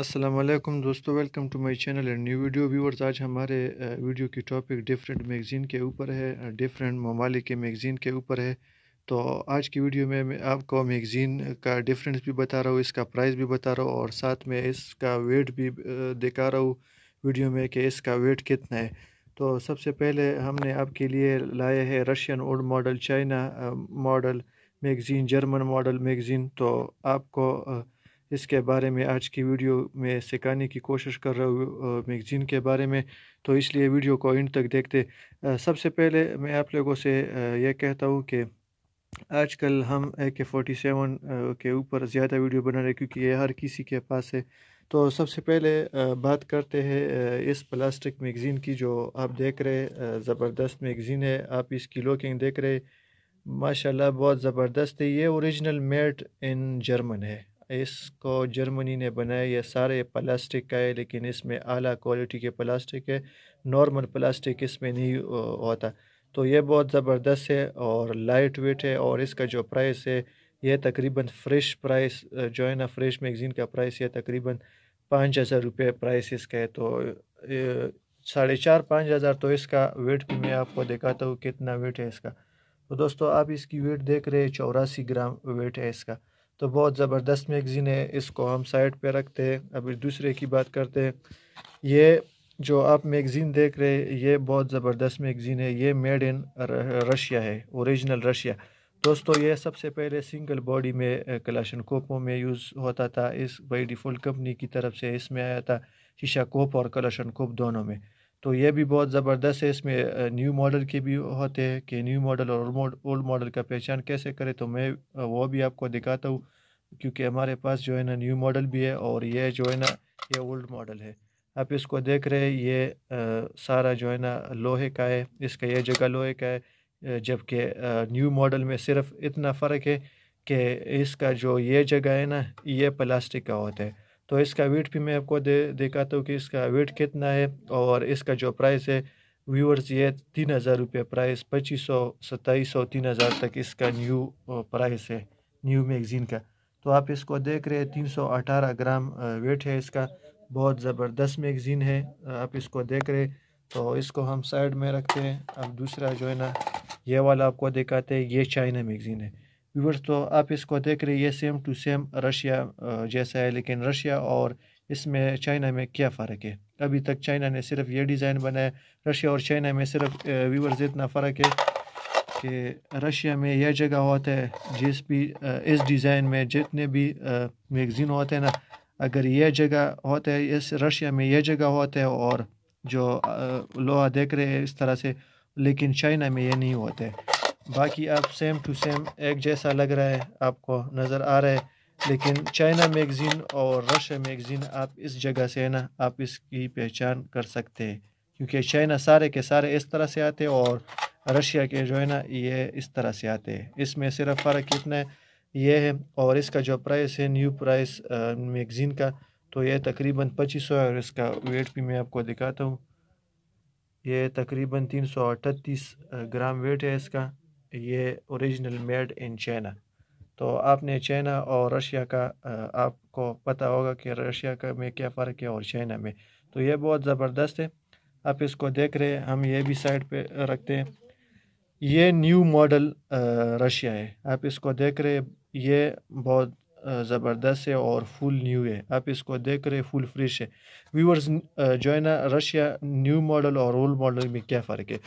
अस्सलाम वालेकुम दोस्तों, welcome to my channel and new video viewers. आज हमारे वीडियो की टॉपिक डिफरेंट मैगज़ीन के ऊपर है, डिफरेंट ममालिक के मैगज़ीन के ऊपर है। तो आज की वीडियो में मैं आपको मैगज़ीन का डिफरेंस भी बता रहा हूँ, इसका प्राइस भी बता रहा हूँ और साथ में इसका वेट भी दिखा रहा हूँ वीडियो में कि इसका वेट कितना है। तो सबसे पहले हमने आपके लिए लाए हैं Russian old model, China model magazine, German model magazine. तो आपको इसके बारे में आज की वीडियो में सिखाने की कोशिश कर रहा हूँ मैगज़ीन के बारे में, तो इसलिए वीडियो को एंड तक देखते। सबसे पहले मैं आप लोगों से यह कहता हूँ कि आजकल हम AK-47 के ऊपर ज़्यादा वीडियो बना रहे क्योंकि ये हर किसी के पास है। तो सबसे पहले बात करते हैं इस प्लास्टिक मैगज़ीन की जो आप देख रहे, ज़बरदस्त मैगज़ीन है। आप इसकी लुकिंग देख रहे, माशाल्लाह बहुत ज़बरदस्त है। ये ओरिजिनल मेड इन जर्मन है, इसको जर्मनी ने बनाया। ये सारे प्लास्टिक का है लेकिन इसमें आला क्वालिटी के प्लास्टिक है, नॉर्मल प्लास्टिक इसमें नहीं होता। तो ये बहुत ज़बरदस्त है और लाइट वेट है और इसका जो प्राइस है ये तकरीबन फ्रेश प्राइस जो है ना, फ्रेश मैगज़ीन का प्राइस ये तकरीबन 5000 रुपये प्राइस इसका है। तो 4500। तो इसका वेट भी मैं आपको दिखाता हूँ कितना वेट है इसका। तो दोस्तों आप इसकी वेट देख रहे हैं, 84 ग्राम वेट है इसका। तो बहुत ज़बरदस्त मैगज़ीन है, इसको हम साइड पे रखते हैं। अब दूसरे की बात करते हैं। ये जो आप मैगज़ीन देख रहे हैं ये बहुत ज़बरदस्त मैगज़ीन है, ये मेड इन रशिया है, ओरिजिनल रशिया। दोस्तों ये सबसे पहले सिंगल बॉडी में कलाशनकोपों में यूज़ होता था, इस बाई डिफ़ॉल्ट कंपनी की तरफ से इसमें आया था शीशा कोप और कलाशनकोप दोनों में। तो ये भी बहुत ज़बरदस्त है, इसमें न्यू मॉडल के भी होते हैं कि न्यू मॉडल और ओल्ड मॉडल का पहचान कैसे करें, तो मैं वो भी आपको दिखाता हूँ क्योंकि हमारे पास जो है ना न्यू मॉडल भी है और ये जो है ना ये ओल्ड मॉडल है। आप इसको देख रहे हैं, ये सारा जो है ना लोहे का है, इसका ये जगह लोहे का है, जबकि न्यू मॉडल में सिर्फ इतना फ़र्क है कि इसका जो ये जगह है ना ये प्लास्टिक का होता है। तो इसका वेट भी मैं आपको दिखाता हूँ कि इसका वेट कितना है और इसका जो प्राइस है व्यूअर्स ये 3000 रुपये प्राइस, 2500, 2700, 3000 तक इसका न्यू प्राइस है न्यू मैगज़ीन का। तो आप इसको देख रहे हैं, 318 ग्राम वेट है इसका, बहुत ज़बरदस्त मैगज़ीन है। आप इसको देख रहे हैं, तो इसको हम साइड में रखते हैं। अब दूसरा जो है ना ये वाला आपको दिखाते हैं, ये चाइना मैगज़ीन है व्यूअर्स। तो आप इसको देख रहे हैं, ये सेम टू सेम रशिया जैसा है, लेकिन रशिया और इसमें चाइना में क्या फ़र्क है? अभी तक चाइना ने सिर्फ ये डिज़ाइन बनाया, रशिया और चाइना में सिर्फ व्यूअर्स इतना फ़र्क है कि रशिया में यह जगह होता है, जिस भी इस डिज़ाइन में जितने भी मैगज़ीन होते हैं ना, अगर यह जगह होता है इस रशिया में यह जगह होता है और जो लोहा देख रहे हैं इस तरह से, लेकिन चाइना में यह नहीं होता है। बाकी आप सेम टू सेम एक जैसा लग रहा है, आपको नज़र आ रहा है, लेकिन चाइना मैगज़ीन और रशिया मैगज़ीन आप इस जगह से है ना आप इसकी पहचान कर सकते हैं क्योंकि चाइना सारे के सारे इस तरह से आते हैं और रशिया के जो है ना ये इस तरह से आते हैं। इसमें सिर्फ फ़र्क कितना ये है और इसका जो प्राइस है न्यू प्राइस मैगज़ीन का, तो ये तकरीबन 2500 है और इसका वेट भी मैं आपको दिखाता हूँ। ये तकरीबन 338 ग्राम वेट है इसका, ये ओरिजिनल मेड इन चाइना। तो आपने चाइना और रशिया का आपको पता होगा कि रशिया का में क्या फ़र्क है और चाइना में। तो ये बहुत ज़बरदस्त है, आप इसको देख रहे हैं। हम ये भी साइड पे रखते हैं, ये न्यू मॉडल रशिया है, आप इसको देख रहे हैं, ये बहुत ज़बरदस्त है और फुल न्यू है। आप इसको देख रहे हैं, फुल फ्रेश है व्यूअर्स। जो है ना रशिया न्यू मॉडल और ओल्ड मॉडल में क्या फ़र्क है?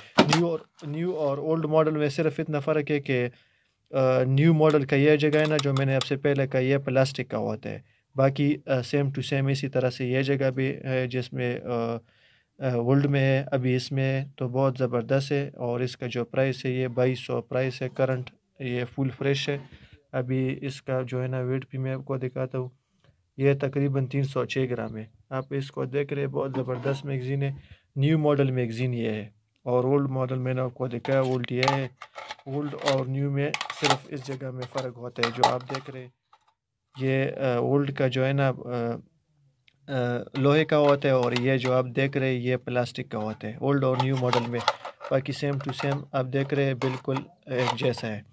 न्यू और ओल्ड मॉडल में सिर्फ इतना फ़र्क है कि न्यू मॉडल का यह जगह है ना जो मैंने आपसे पहले कहा यह प्लास्टिक का होता है, बाकी सेम टू सेम इसी तरह से यह जगह भी है जिसमें वर्ल्ड में है, अभी इसमें। तो बहुत ज़बरदस्त है और इसका जो प्राइस है ये 2200 प्राइस है करंट, ये फुल फ्रेश है। अभी इसका जो है ना वेट भी मैं आपको दिखाता हूँ, ये तकरीबन 306 ग्राम है। आप इसको देख रहे हैं, बहुत ज़बरदस्त मैगज़ीन है, न्यू मॉडल मैगज़ीन ये है और ओल्ड मॉडल मैंने आपको दिखाया, ओल्ड ये है। ओल्ड और न्यू में सिर्फ इस जगह में फ़र्क होता है जो आप देख रहे हैं, ये ओल्ड का जो है ना लोहे का होता है और ये जो आप देख रहे हैं ये प्लास्टिक का होता है ओल्ड और न्यू मॉडल में। बाकी सेम टू सेम आप देख रहे हैं, बिल्कुल एक जैसा है।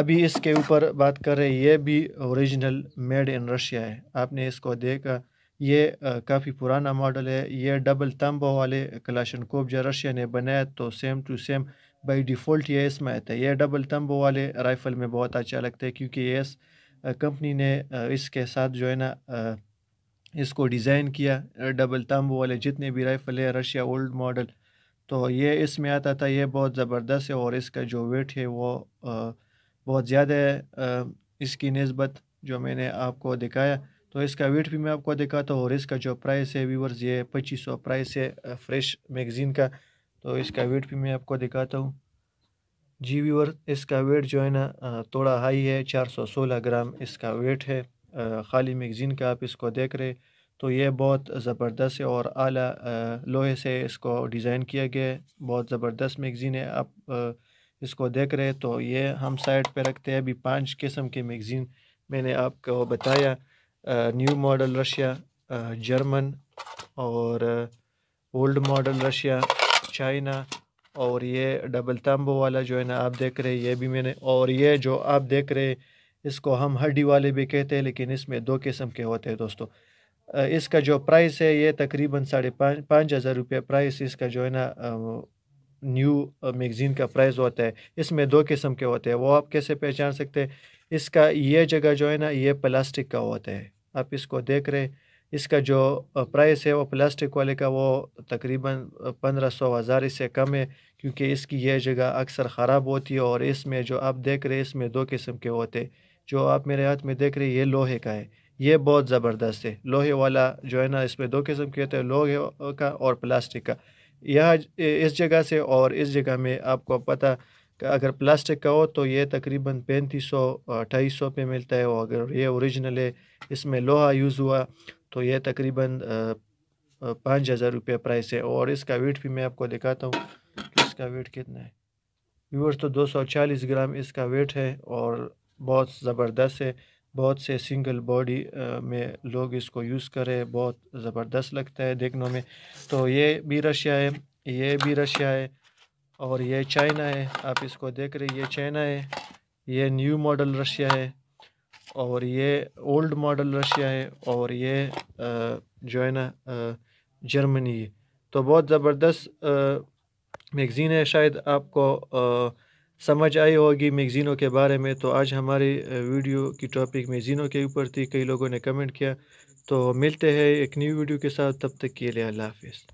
अभी इसके ऊपर बात कर रहे हैं, ये भी ओरिजिनल मेड इन रशिया है, आपने इसको देखा, ये काफ़ी पुराना मॉडल है। ये डबल तंबो वाले कलाशनकोप जो रशिया ने बनाया तो same to same by default ये एस में आता है। यह डबल तंबो वाले राइफ़ल में बहुत अच्छा लगता है क्योंकि ये एस कंपनी ने इसके साथ जो है ना इसको डिज़ाइन किया। डबल तंबो वाले जितने भी राइफ़ल है रशिया ओल्ड मॉडल तो ये इसमें आता था। ये बहुत ज़बरदस्त है और इसका जो वेट है वो बहुत ज़्यादा है इसकी नस्बत जो मैंने आपको दिखाया। तो इसका वेट भी मैं आपको दिखाता हूँ और इसका जो प्राइस है व्यूवर्स ये 2500 प्राइस है फ्रेश मैगज़ीन का। तो इसका वेट भी मैं आपको दिखाता हूँ जी व्यूवर्स। इसका वेट जो है ना थोड़ा हाई है, 416 ग्राम इसका वेट है खाली मैगज़ीन का। आप इसको देख रहे तो ये बहुत ज़बरदस्त है और आला लोहे से इसको डिज़ाइन किया गया है। बहुत ज़बरदस्त मैगज़ीन है। आप इसको देख रहे तो ये हम साइड पे रखते हैं। अभी 5 किस्म के मैगज़ीन मैंने आपको बताया, न्यू मॉडल रशिया, जर्मन और ओल्ड मॉडल रशिया, चाइना और ये डबल तंबो वाला जो है ना आप देख रहे ये भी मैंने। और ये जो आप देख रहे इसको हम हड्डी वाले भी कहते हैं लेकिन इसमें 2 किस्म के होते हैं दोस्तों। इसका जो प्राइस है ये तकरीबन 5,500 रुपये प्राइस इसका जो है ना न्यू मैगज़ीन का प्राइस होता है। इसमें 2 किस्म के होते हैं। वो आप कैसे पहचान सकते हैं? इसका ये जगह जो है ना ये प्लास्टिक का होता है। आप इसको देख रहे इसका जो प्राइस है वो प्लास्टिक वाले का वो तकरीबन 1500 हज़ार इससे कम है क्योंकि इसकी यह जगह अक्सर ख़राब होती है। और इसमें जो आप देख रहे इसमें 2 किस्म के होते हैं। जो आप मेरे हाथ में देख रहे ये लोहे का है। ये बहुत ज़बरदस्त है लोहे वाला जो है ना। इसमें 2 किस्म के होते हैं, लोहे का और प्लास्टिक का। यह इस जगह से और इस जगह में आपको पता अगर प्लास्टिक का हो तो ये तकरीबन 3500-2800 पे मिलता है। और अगर ये ओरिजिनल है इसमें लोहा यूज़ हुआ तो ये तकरीबन 5,000 रुपये प्राइस है। और इसका वेट भी मैं आपको दिखाता हूँ कि इसका वेट कितना है व्यूअर्स। तो 240 ग्राम इसका वेट है और बहुत ज़बरदस्त है। बहुत से सिंगल बॉडी में लोग इसको यूज़ करें, बहुत ज़बरदस्त लगता है देखने में। तो ये भी रशिया है, ये भी रशिया है और ये चाइना है। आप इसको देख रहे ये चाइना है, ये न्यू मॉडल रशिया है और ये ओल्ड मॉडल रशिया है और ये जो है ना जर्मनी है। तो बहुत ज़बरदस्त मैगज़ीन है। शायद आपको समझ आई होगी मैगज़ीनों के बारे में। तो आज हमारी वीडियो की टॉपिक मैगज़ीनों के ऊपर थी, कई लोगों ने कमेंट किया। तो मिलते हैं एक न्यू वीडियो के साथ, तब तक के लिए अल्लाह हाफ़िज़।